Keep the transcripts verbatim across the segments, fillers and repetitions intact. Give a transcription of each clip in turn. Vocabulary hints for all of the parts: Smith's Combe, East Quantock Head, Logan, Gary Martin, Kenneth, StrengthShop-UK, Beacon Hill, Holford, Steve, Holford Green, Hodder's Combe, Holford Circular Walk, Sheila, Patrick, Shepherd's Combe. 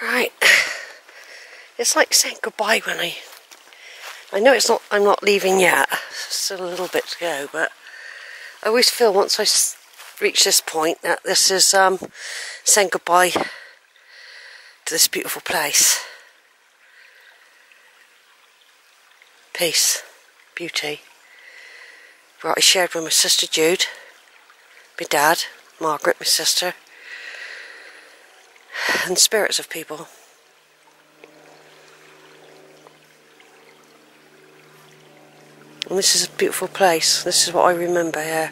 Right, it's like saying goodbye when I, I know it's not, I'm not leaving yet, still a little bit to go, but I always feel once I reach this point that this is um, saying goodbye to this beautiful place. Peace, beauty. Right, I shared with my sister Jude, my dad, Margaret, my sister, and spirits of people. And this is a beautiful place. This is what I remember here.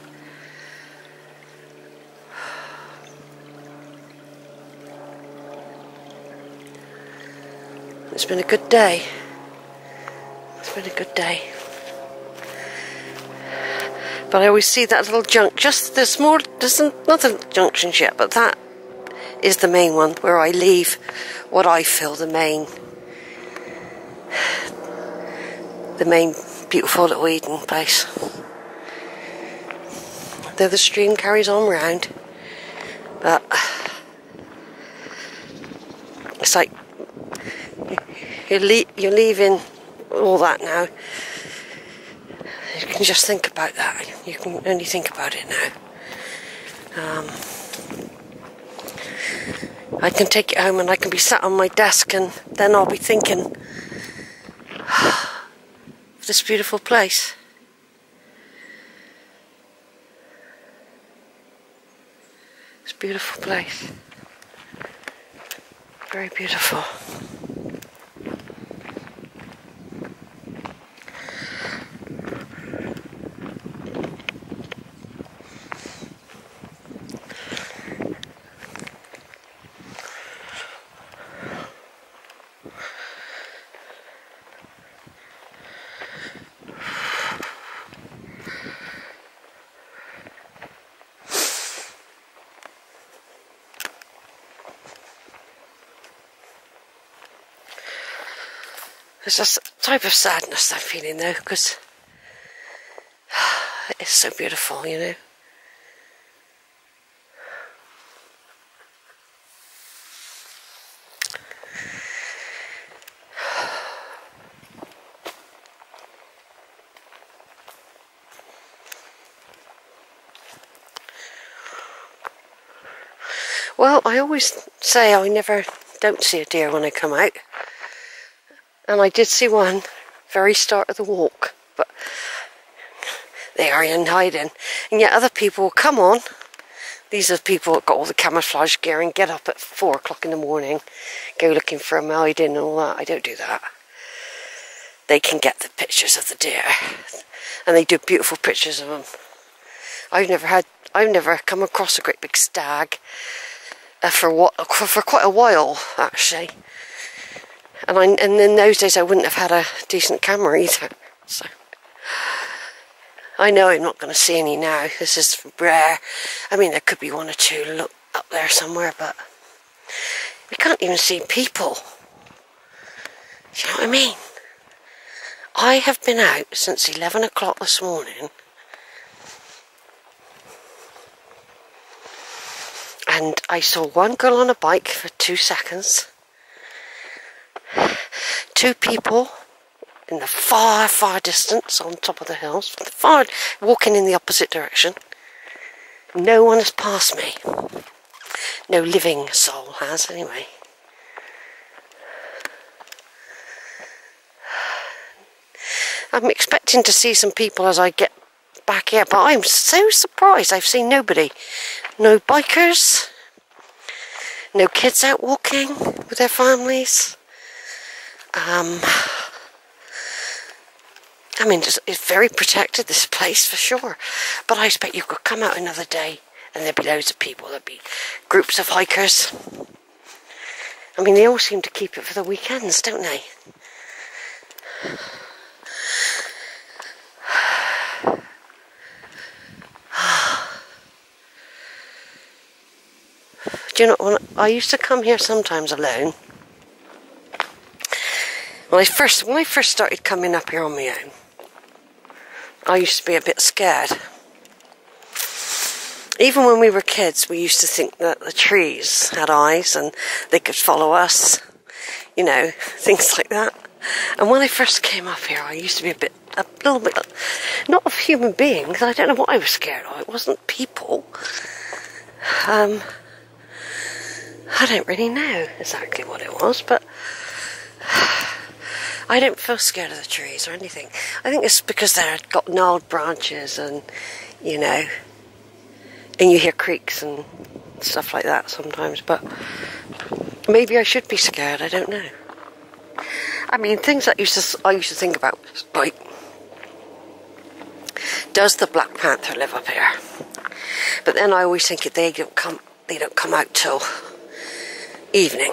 It's been a good day. It's been a good day. But I always see that little junk. Just there's more. There's another junction yet, but that is the main one where I leave what I feel the main, the main. Beautiful little Eden place. Though the stream carries on round, but it's like you're, le you're leaving all that now. You can just think about that. You can only think about it now. Um, I can take it home and I can be sat on my desk and then I'll be thinking this beautiful place. It's a beautiful place. Very beautiful. There's just a type of sadness I'm feeling though, because it's so beautiful, you know. Well, I always say I never don't see a deer when I come out. And I did see one, very start of the walk, but they are in hiding. And yet other people will come on. These are the people that got all the camouflage gear and get up at four o'clock in the morning, go looking for them hiding and all that. I don't do that. They can get the pictures of the deer, and they do beautiful pictures of them. I've never had, I've never come across a great big stag uh, for what for quite a while actually. And, I, and in those days I wouldn't have had a decent camera either, so I know I'm not going to see any now. This is rare. I mean, there could be one or two look up there somewhere, but we can't even see people. Do you know what I mean? I have been out since eleven o'clock this morning, and I saw one girl on a bike for two seconds, two people in the far, far distance on top of the hills, far, walking in the opposite direction. No one has passed me. No living soul has, anyway. I'm expecting to see some people as I get back here, but I'm so surprised I've seen nobody. No bikers, no kids out walking with their families. Um, I mean, it's, it's very protected, this place, for sure. But I expect you could come out another day and there'd be loads of people. There'd be groups of hikers. I mean, they all seem to keep it for the weekends, don't they? Do you know what? I used to come here sometimes alone. When I first, when I first started coming up here on my own, I used to be a bit scared. even when we were kids, we used to think that the trees had eyes and they could follow us, you know, things like that. And when I first came up here, I used to be a bit, a little bit, not of human beings, I don't know what I was scared of, it wasn't people. Um, I don't really know exactly what it was, but I don't feel scared of the trees or anything. I think it's because they've got gnarled branches and, you know, and you hear creaks and stuff like that sometimes, but maybe I should be scared, I don't know. I mean, things that used to, I used to think about, like, does the Black Panther live up here? But then I always think if they don't come, they don't come out till evening.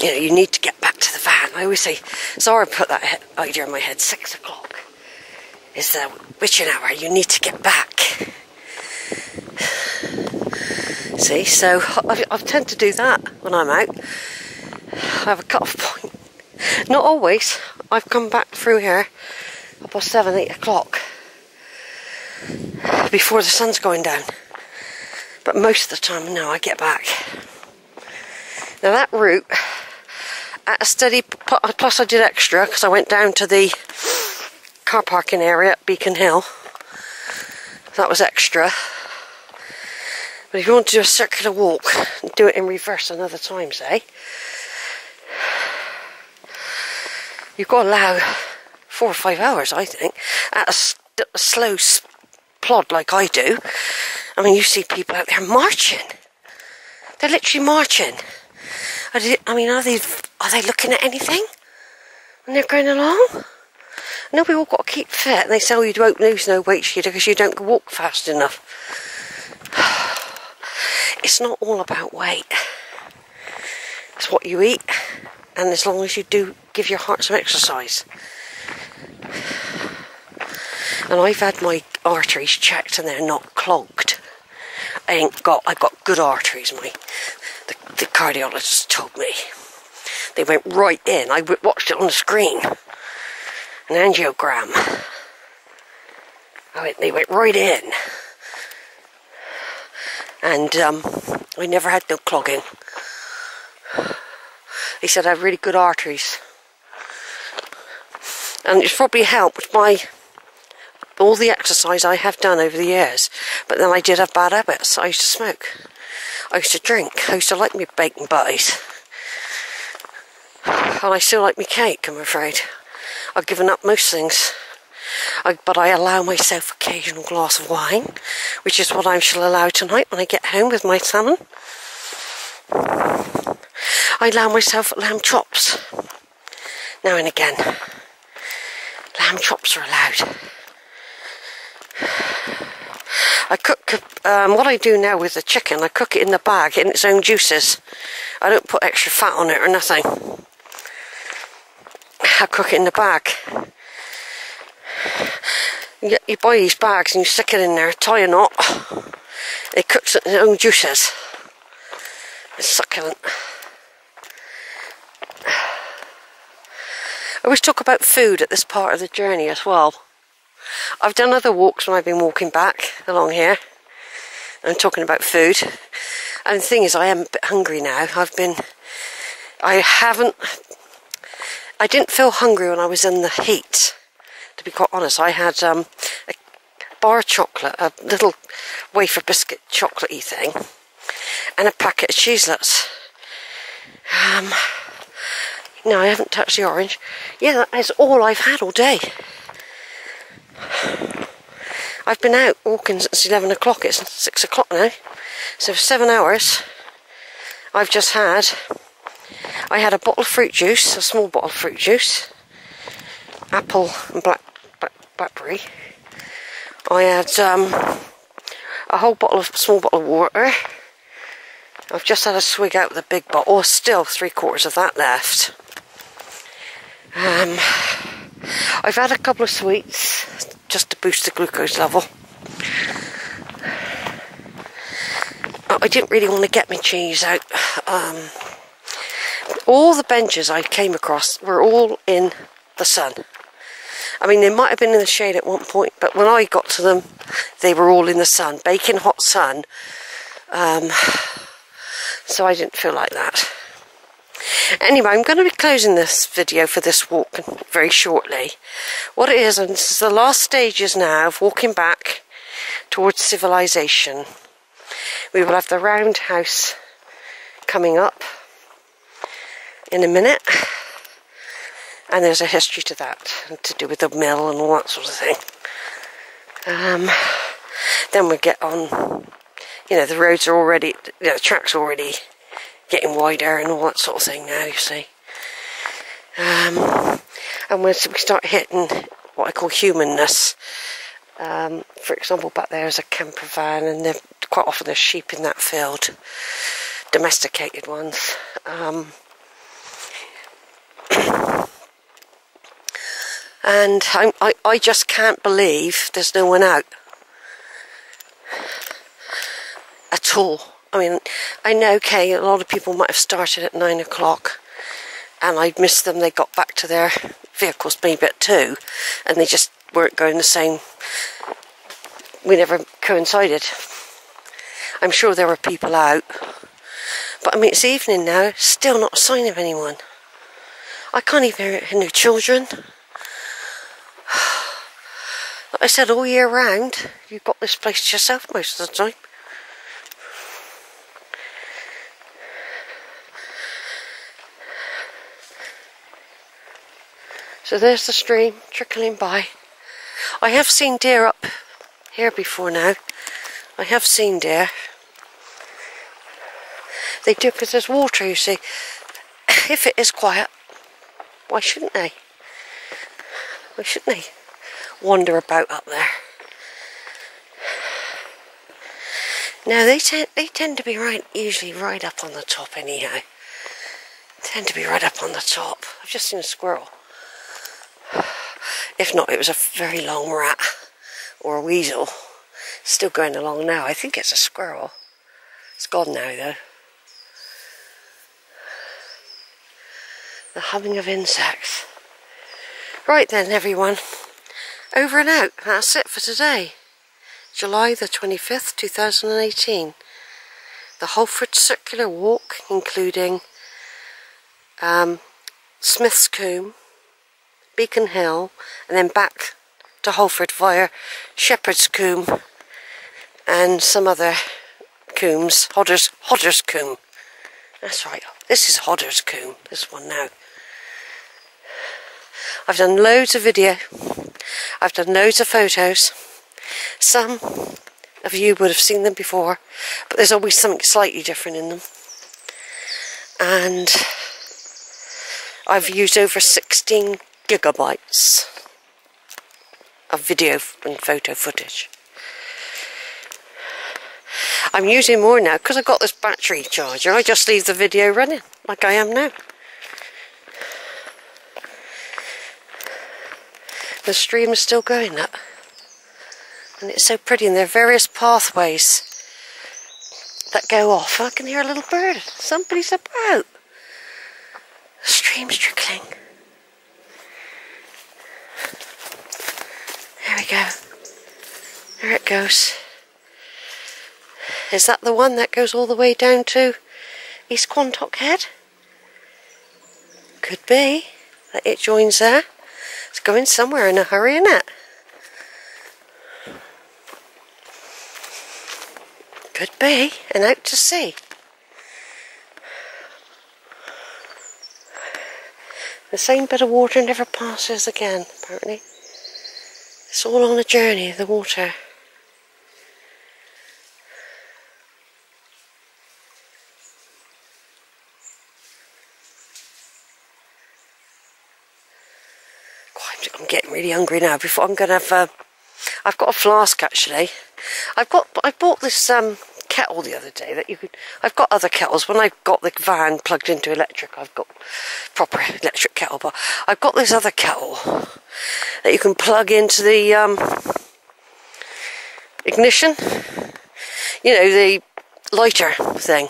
You know, you need to get back to the van. I always say, sorry, I put that idea in my head, six o'clock is the witching hour, you need to get back. See, so I, I tend to do that when I'm out. I have a cut-off point. Not always. I've come back through here up past seven, eight o'clock before the sun's going down. But most of the time, no, I get back. Now that route, at a steady, plus I did extra because I went down to the car parking area at Beacon Hill. That was extra. But if you want to do a circular walk, do it in reverse another time, say. You've got to allow four or five hours, I think, at a, a slow plod like I do. I mean, you see people out there marching. They're literally marching. Are they, I mean, are they, are they looking at anything when they're going along? No, we all got to keep fit. And they say, oh, you don't lose no weight, Sheila, because you don't walk fast enough. It's not all about weight. It's what you eat. And as long as you do give your heart some exercise. And I've had my arteries checked and they're not clogged. I ain't got, I've got good arteries, my, the, the cardiologist told me. They went right in, I watched it on the screen. An angiogram. I went, they went right in. And um, I never had no clogging. He said I have really good arteries. And it's probably helped by all the exercise I have done over the years. But then I did have bad habits. I used to smoke. I used to drink. I used to like me bacon butties. And I still like me cake, I'm afraid. I've given up most things. I, but I allow myself occasional glass of wine, which is what I shall allow tonight when I get home with my salmon. I allow myself lamb chops now and again. Lamb chops are allowed. I cook, um, what I do now with the chicken, I cook it in the bag in its own juices. I don't put extra fat on it or nothing. I cook it in the bag. You, you buy these bags and you stick it in there, tie a knot. It cooks it in its own juices. It's succulent. I always talk about food at this part of the journey as well. I've done other walks when I've been walking back along here. I'm talking about food. And the thing is, I am a bit hungry now. I've been... I haven't... I didn't feel hungry when I was in the heat. To be quite honest, I had um, a bar of chocolate, a little wafer biscuit chocolatey thing, and a packet of cheeselets. Um... No, I haven't touched the orange. Yeah, that is all I've had all day. I've been out walking since eleven o'clock. It's six o'clock now. So for seven hours, I've just had... I had a bottle of fruit juice, a small bottle of fruit juice. Apple and black, black, blackberry. I had um, a whole bottle of small bottle of water. I've just had a swig out of the big bottle. Oh, still three quarters of that left. Um, I've had a couple of sweets just to boost the glucose level. I didn't really want to get my cheese out. Um, all the benches I came across were all in the sun. I mean, they might have been in the shade at one point, but when I got to them, they were all in the sun, baking hot sun. Um, so I didn't feel like that. Anyway, I'm going to be closing this video for this walk very shortly. What it is, and this is the last stages now of walking back towards civilization. We will have the roundhouse coming up in a minute, and there's a history to that, to do with the mill and all that sort of thing. Um, then we get on, you know, the roads are already, you know, the track's already getting wider and all that sort of thing now, you see. Um, and when we start hitting what I call humanness, um, for example, back there is a camper van, and they're, quite often there's sheep in that field, domesticated ones. Um, and I, I, I just can't believe there's no one out at all. I mean, I know, okay, a lot of people might have started at nine o'clock and I'd missed them. They got back to their vehicles maybe at two, and they just weren't going the same. We never coincided. I'm sure there were people out. But I mean, it's evening now, still not a sign of anyone. I can't even hear no children. Like I said, all year round, you've got this place to yourself most of the time. So there's the stream trickling by. I have seen deer up here before now. I have seen deer. They do, because there's water, you see. If it is quiet, why shouldn't they? Why shouldn't they wander about up there? Now they tend they tend to be right usually right up on the top anyhow. Tend to be right up on the top. I've just seen a squirrel. If not, it was a very long rat or a weasel. Still going along now. I think it's a squirrel. It's gone now though. The humming of insects. Right then, everyone. Over and out. That's it for today. July the twenty-fifth, two thousand eighteen. The Holford Circular Walk, including um, Smith's Combe, Beacon Hill, and then back to Holford via Shepherd's Combe and some other combes. Hodder's, Hodder's Combe. That's right, this is Hodder's Combe, this one now. I've done loads of video, I've done loads of photos. Some of you would have seen them before, but there's always something slightly different in them. And I've used over sixteen gigabytes of video and photo footage. I'm using more now because I've got this battery charger. I just leave the video running like I am now. The stream is still going up, and it's so pretty, and there are various pathways that go off. I can hear a little bird. Somebody's about. The stream's trickling. There we go. There it goes. Is that the one that goes all the way down to East Quantock Head? Could be that it joins there. It's going somewhere in a hurry, isn't it? Could be, and out to sea. The same bit of water never passes again, apparently. It's all on a journey, the water. God, I'm getting really hungry now. Before I'm going to have a... I've got a flask, actually. I've got... I bought this um, kettle the other day that you could... I've got other kettles. When I've got the van plugged into electric, I've got proper electric kettle. But I've got this other kettle that you can plug into the um, ignition, you know, the lighter thing,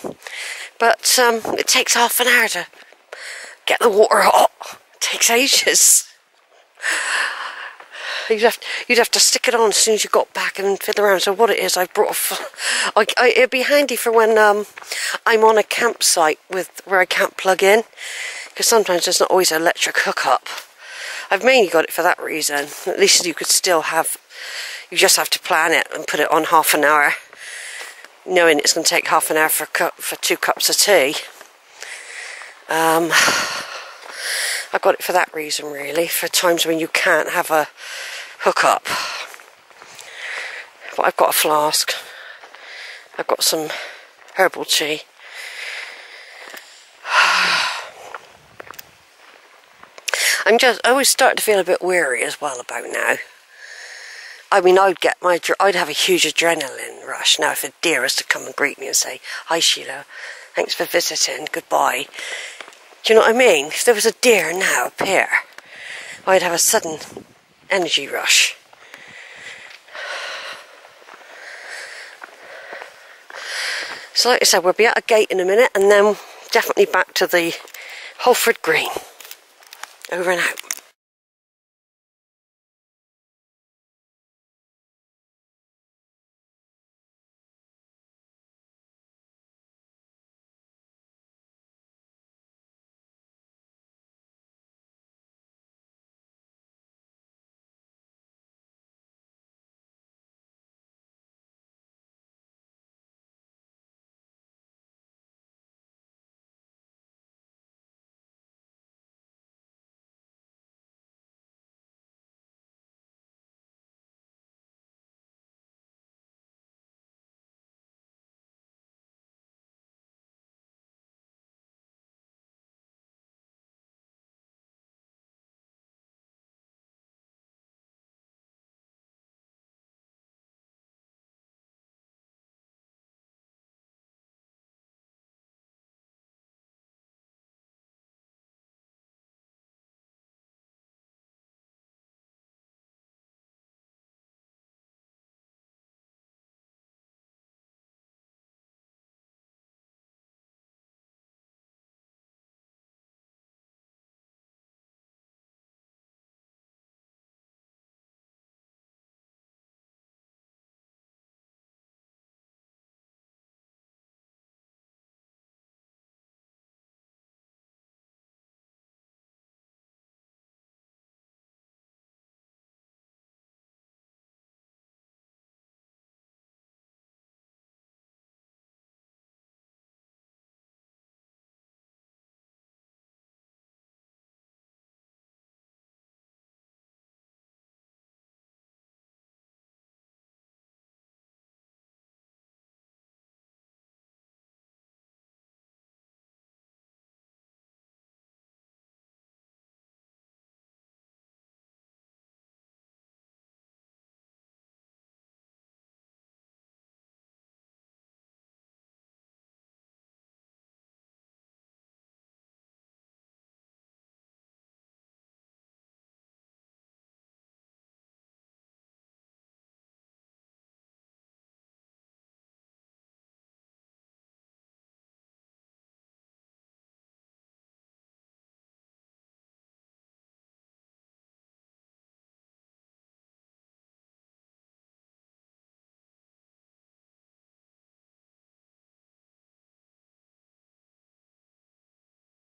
but um, it takes half an hour to get the water hot. It takes ages. you'd have you'd have to stick it on as soon as you got back and fiddle around. So what it is, I've brought a I, I, it'd be handy for when um, I'm on a campsite with where I can't plug in, because sometimes there's not always an electric hookup. I've mainly got it for that reason. At least you could still have, you just have to plan it and put it on half an hour, knowing it's going to take half an hour for cup, for two cups of tea. Um, I got it for that reason, really, for times when you can't have a hookup. But I've got a flask. I've got some herbal tea. I'm just, I always start to feel a bit weary as well about now. I mean, I'd get my, I'd have a huge adrenaline rush now if a deer was to come and greet me and say, "Hi, Sheila, thanks for visiting, goodbye." Do you know what I mean? If there was a deer now up here, I'd have a sudden energy rush. So like I said, we'll be at a gate in a minute and then definitely back to the Holford Green. Over and out.